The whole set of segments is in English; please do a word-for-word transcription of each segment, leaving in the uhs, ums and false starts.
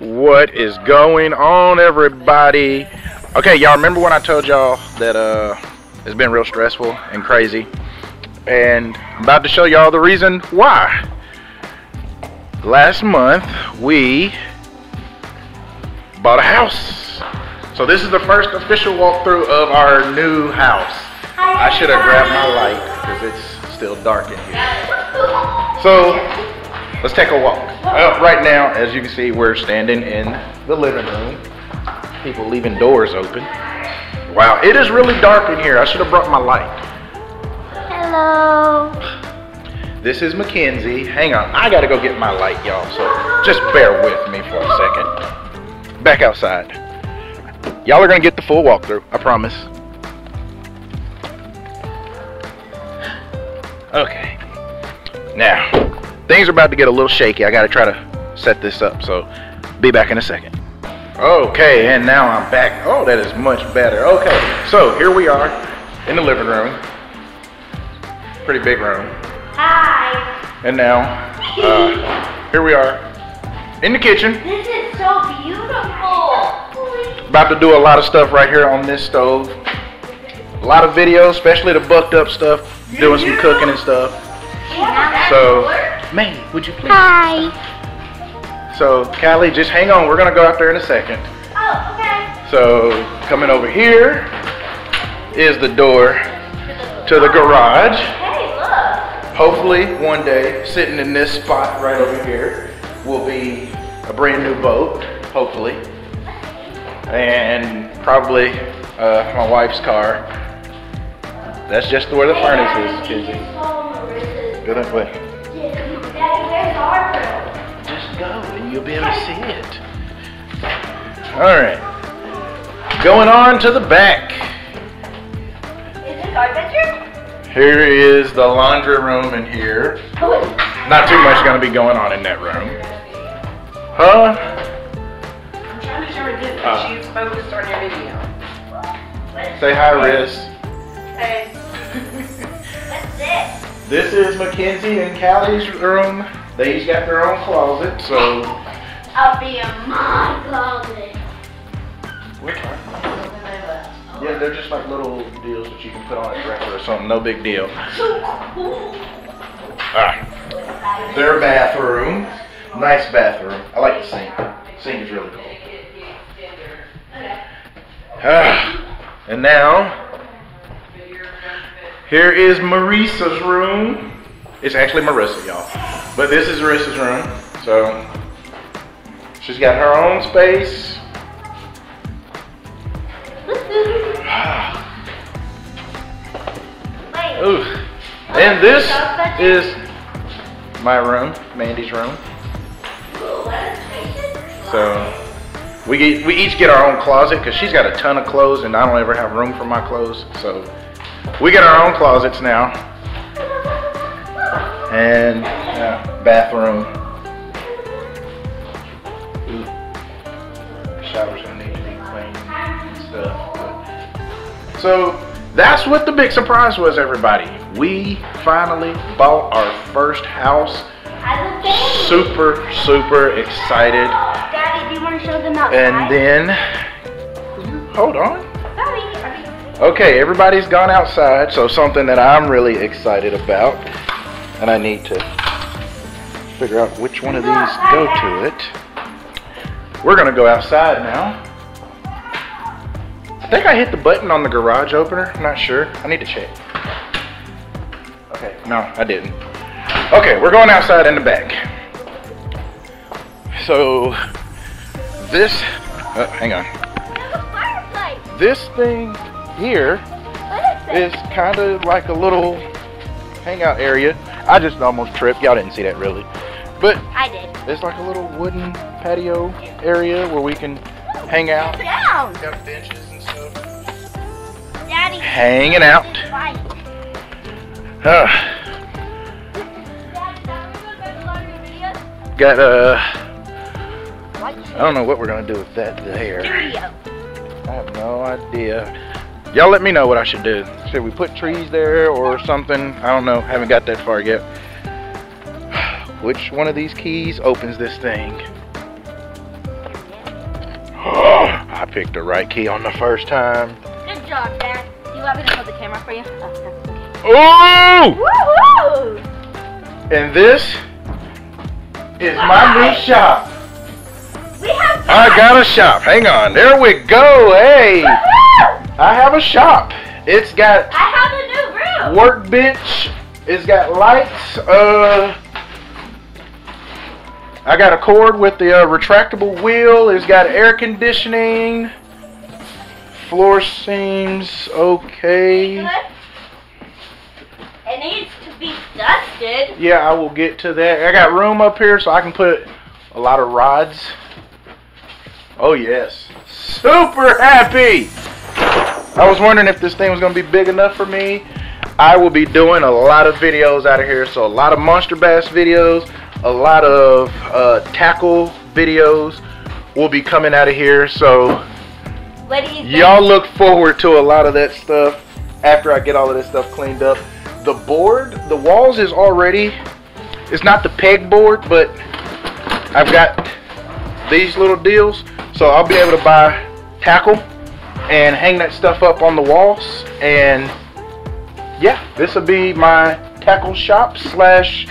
What is going on, everybody? Okay, y'all remember when I told y'all that uh it's been real stressful and crazy, and I'm about to show y'all the reason why. Last month we bought a house, so this is the first official walkthrough of our new house. I should have grabbed my light because it's still dark in here. So let's take a walk. Uh, right now, as you can see, we're standing in the living room. People leaving doors open. Wow, it is really dark in here. I should have brought my light. Hello. This is Mackenzie. Hang on, I gotta go get my light, y'all. So just bear with me for a second. Back outside. Y'all are gonna get the full walkthrough, I promise. Okay. Now, things are about to get a little shaky. I gotta try to set this up, so be back in a second. Okay, and now I'm back. Oh, that is much better. Okay, so here we are in the living room. Pretty big room. Hi. And now, uh, here we are in the kitchen. This is so beautiful. About to do a lot of stuff right here on this stove. A lot of videos, especially the bucked up stuff, doing some cooking and stuff. So. Manny, would you please? Hi. So, Callie, just hang on. We're going to go out there in a second. Oh, okay. So, coming over here is the door to the garage. Hey, look. Hopefully, one day, sitting in this spot right over here will be a brand new boat, hopefully. And probably uh, my wife's car. That's just where the hey, furnace is, Kizzy. Go that way. Just go and you'll be able to see it. Alright. Going on to the back. Is this our bedroom? Here is the laundry room in here. Not too much going to be going on in that room. Huh? I'm trying to remember this, but you focused on your video. Say hi, Riz. Hey. That's it. This is Mackenzie and Callie's room. They each got their own closet, so. I'll be in my closet. Which one? Yeah, they're just like little deals that you can put on a dresser or something. No big deal. Alright. Their bathroom. Nice bathroom. I like the sink. The sink is really cool. Uh, and now. Here is Marissa's room. It's actually Marissa, y'all. But this is Marissa's room. So, she's got her own space. Ooh. And this is my room, Mandy's room. So, we, get, we each get our own closet because she's got a ton of clothes and I don't ever have room for my clothes. So. We got our own closets now, and uh, bathroom. Ooh. The showers gonna need to be cleaned and stuff. But. So that's what the big surprise was, everybody. We finally bought our first house. Super, super excited. Daddy, do you want to show them outside? And then, hold on. Okay, everybody's gone outside, so something that I'm really excited about, and I need to figure out which one of these go to it. We're gonna go outside now. I think I hit the button on the garage opener. I'm not sure. I need to check. Okay, no, I didn't. Okay, we're going outside in the back. So, this, oh, hang on. This thing here is kind of like a little hangout area. I just almost tripped. Y'all didn't see that really, but I did. It's like a little wooden patio area where we can hang out. Down. Got benches and stuff. Daddy. Hanging out. Uh, got uh, I don't know what we're gonna do with that there. I have no idea. Y'all let me know what I should do. Should we put trees there or something? I don't know. Haven't got that far yet. Which one of these keys opens this thing? I picked the right key on the first time. Good job, Dad. You want me to hold the camera for you? Oh, okay. Ooh! Woohoo! And this is wow. my new shop. We have I got a shop. Hang on. There we go. Hey! I have a shop. It's got. I have a new room. Workbench. It's got lights. Uh. I got a cord with the uh, retractable wheel. It's got air conditioning. Floor seems okay. It needs to be dusted. Yeah, I will get to that. I got room up here so I can put a lot of rods. Oh yes. Super happy! I was wondering if this thing was going to be big enough for me. I will be doing a lot of videos out of here. So a lot of Monsterbass videos. A lot of uh, tackle videos will be coming out of here, so y'all look forward to a lot of that stuff after I get all of this stuff cleaned up. The board, the walls is already, it's not the pegboard, but I've got these little deals, so I'll be able to buy tackle and hang that stuff up on the walls, and yeah, this will be my tackle shop slash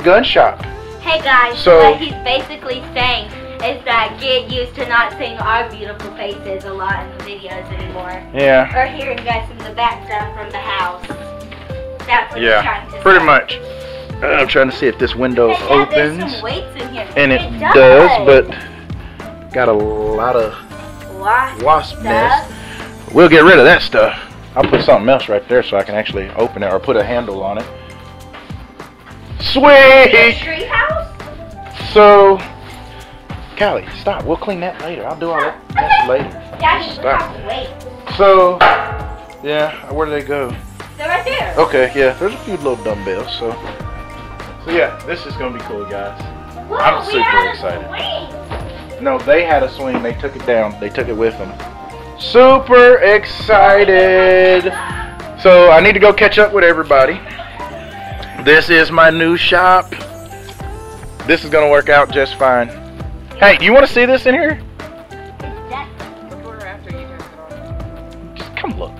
gun shop. Hey guys, so, what he's basically saying is that get used to not seeing our beautiful faces a lot in the videos anymore. Yeah. Or hearing guys in the background from the house. That's what yeah, he's trying to pretty say. much. I'm trying to see if this window hey, yeah, opens. There's some weights in here. And it, it does. does, but got a lot of wasp, wasp nest. We'll get rid of that stuff. I'll put something else right there so I can actually open it or put a handle on it. Sweet! Tree house? So, Callie, stop. We'll clean that later. I'll do all that okay. later. Daddy, stop. We have to wait. So, yeah, where do they go? They're right there. Okay, yeah. There's a few little dumbbells, so. So, yeah, this is going to be cool, guys. Whoa, I'm super excited. Swing. No, they had a swing. They took it down. They took it with them. Super excited. So, I need to go catch up with everybody. This is my new shop. This is gonna work out just fine. Hey, you wanna see this in here? Before or after you turn it on? Just come look.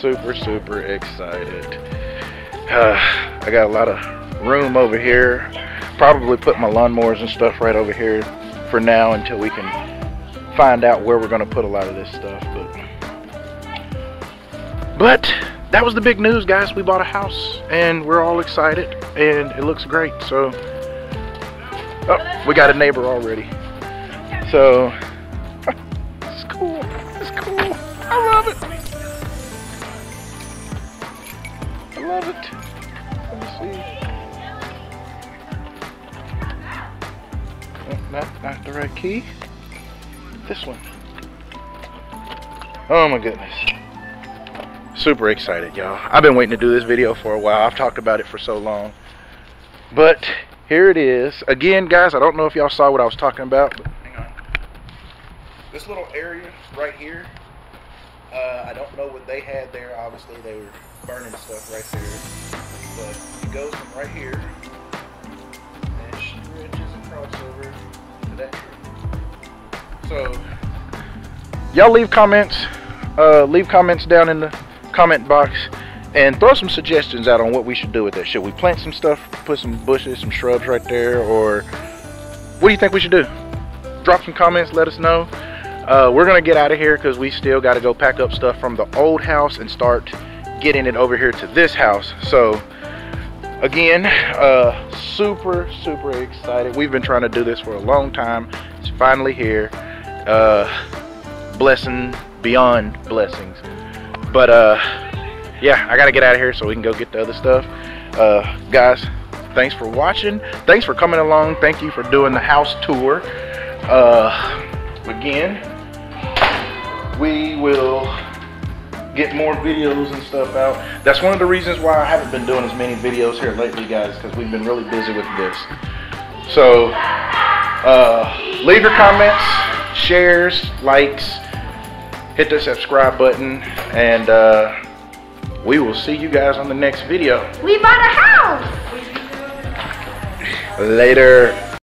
Super, super excited. Uh, I got a lot of room over here. Probably put my lawnmowers and stuff right over here for now until we can find out where we're gonna put a lot of this stuff. But, but that was the big news, guys. We bought a house and we're all excited and it looks great. So oh, we got a neighbor already, so it's cool. It's cool. I love it. I love it. Let me see. Oh, not, not the right key. This one. Oh my goodness. Super excited, y'all. I've been waiting to do this video for a while. I've talked about it for so long. But here it is. Again, guys, I don't know if y'all saw what I was talking about. But hang on. This little area right here, uh, I don't know what they had there. Obviously, they were burning stuff right there. But it goes from right here and stretches across over to that tree. So, y'all leave comments. Uh, leave comments down in the comment box and throw some suggestions out on what we should do with that. Should we plant some stuff, put some bushes, some shrubs right there, or what do you think we should do? Drop some comments, let us know. Uh, we're gonna get out of here because we still got to go pack up stuff from the old house and start getting it over here to this house. So again, uh, super super excited. We've been trying to do this for a long time. It's finally here. Uh, blessing beyond blessings. But uh yeah, I gotta get out of here so we can go get the other stuff. Uh guys, thanks for watching, thanks for coming along, thank you for doing the house tour. Uh again, we will get more videos and stuff out. That's one of the reasons why I haven't been doing as many videos here lately, guys, because we've been really busy with this. So uh leave your comments, shares, likes, hit the subscribe button, and uh, we will see you guys on the next video. We bought a house! Later.